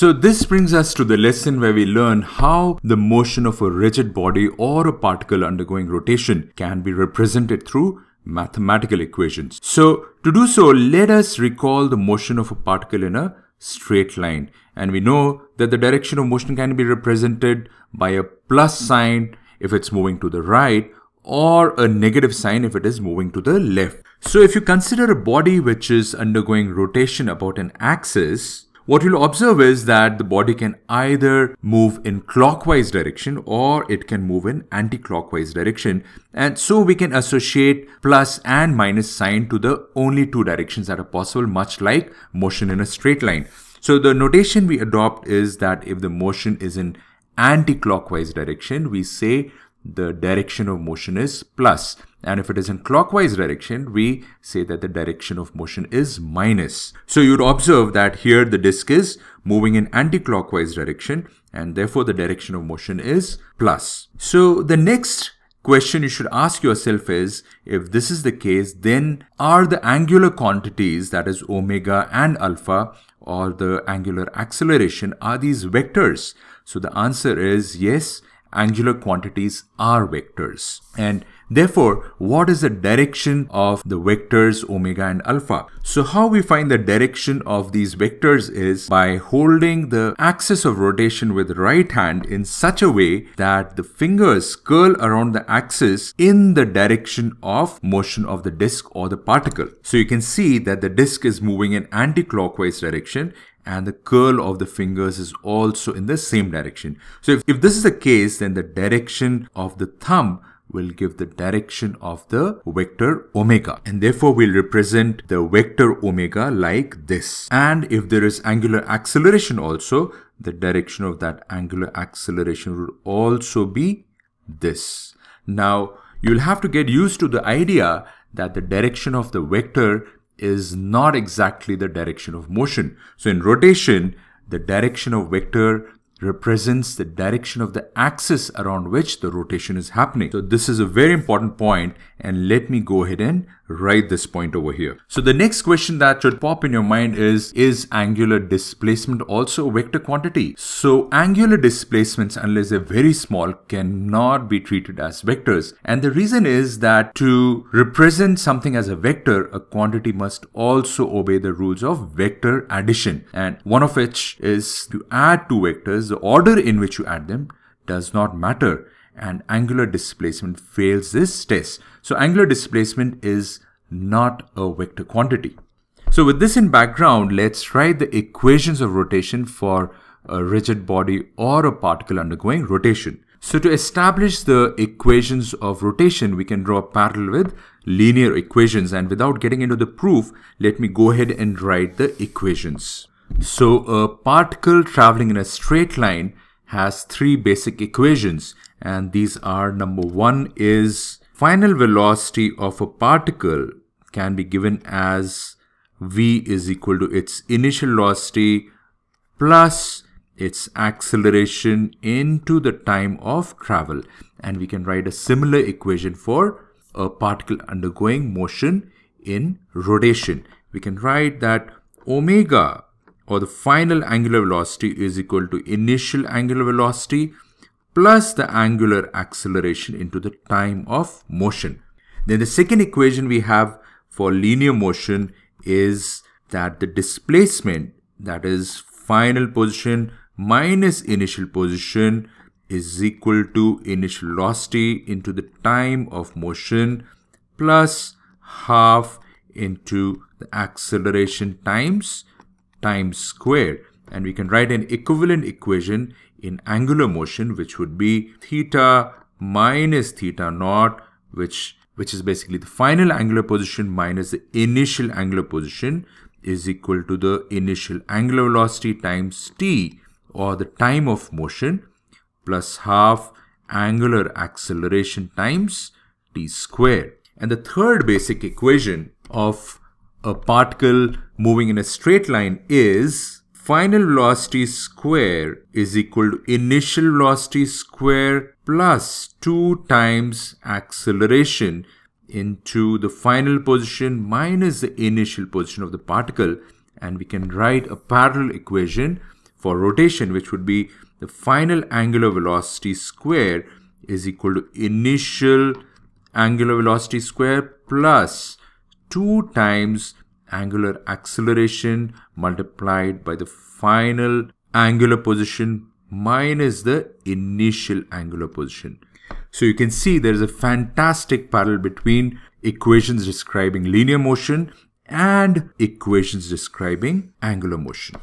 So this brings us to the lesson where we learn how the motion of a rigid body or a particle undergoing rotation can be represented through mathematical equations. So to do so, let us recall the motion of a particle in a straight line. And we know that the direction of motion can be represented by a plus sign if it's moving to the right, or a negative sign if it is moving to the left. So if you consider a body which is undergoing rotation about an axis, what you'll observe is that the body can either move in clockwise direction or it can move in anti-clockwise direction. And so we can associate plus and minus sign to the only two directions that are possible, much like motion in a straight line. So the notation we adopt is that if the motion is in anti-clockwise direction, we say the direction of motion is plus. And if it is in clockwise direction, we say that the direction of motion is minus. So you'd observe that here the disk is moving in anti-clockwise direction, and therefore the direction of motion is plus. So the next question you should ask yourself is, if this is the case, then are the angular quantities, that is omega and alpha, or the angular acceleration, are these vectors? So the answer is yes. Angular quantities are vectors, and therefore what is the direction of the vectors omega and alpha? So how we find the direction of these vectors is by holding the axis of rotation with right hand in such a way that the fingers curl around the axis in the direction of motion of the disk or the particle. So you can see that the disk is moving in anti-clockwise direction, and the curl of the fingers is also in the same direction. So if this is the case, then the direction of the thumb will give the direction of the vector omega. And therefore, we'll represent the vector omega like this. And if there is angular acceleration also, the direction of that angular acceleration will also be this. Now, you'll have to get used to the idea that the direction of the vector is not exactly the direction of motion. So in rotation, the direction of vector represents the direction of the axis around which the rotation is happening. So this is a very important point, and let me go ahead and write this point over here. So the next question that should pop in your mind is angular displacement also a vector quantity? So angular displacements, unless they're very small, cannot be treated as vectors. And the reason is that to represent something as a vector, a quantity must also obey the rules of vector addition. And one of which is to add two vectors, the order in which you add them does not matter, and angular displacement fails this test. So angular displacement is not a vector quantity. So with this in background, let's write the equations of rotation for a rigid body or a particle undergoing rotation. So to establish the equations of rotation, we can draw a parallel with linear equations, and without getting into the proof, let me go ahead and write the equations. So a particle traveling in a straight line has three basic equations, and these are: number one is final velocity of a particle can be given as v is equal to its initial velocity plus its acceleration into the time of travel. And we can write a similar equation for a particle undergoing motion in rotation. We can write that omega, or the final angular velocity, is equal to initial angular velocity plus the angular acceleration into the time of motion. Then the second equation we have for linear motion is that the displacement, that is final position minus initial position, is equal to initial velocity into the time of motion plus half into the acceleration times time squared. And we can write an equivalent equation in angular motion, which would be theta minus theta naught, which is basically the final angular position minus the initial angular position, is equal to the initial angular velocity times t, or the time of motion, plus half angular acceleration times t squared. And the third basic equation of a particle moving in a straight line is final velocity square is equal to initial velocity square plus 2 times acceleration into the final position minus the initial position of the particle. And we can write a parallel equation for rotation, which would be the final angular velocity square is equal to initial angular velocity square plus 2 times angular acceleration multiplied by the final angular position minus the initial angular position. So you can see there is a fantastic parallel between equations describing linear motion and equations describing angular motion.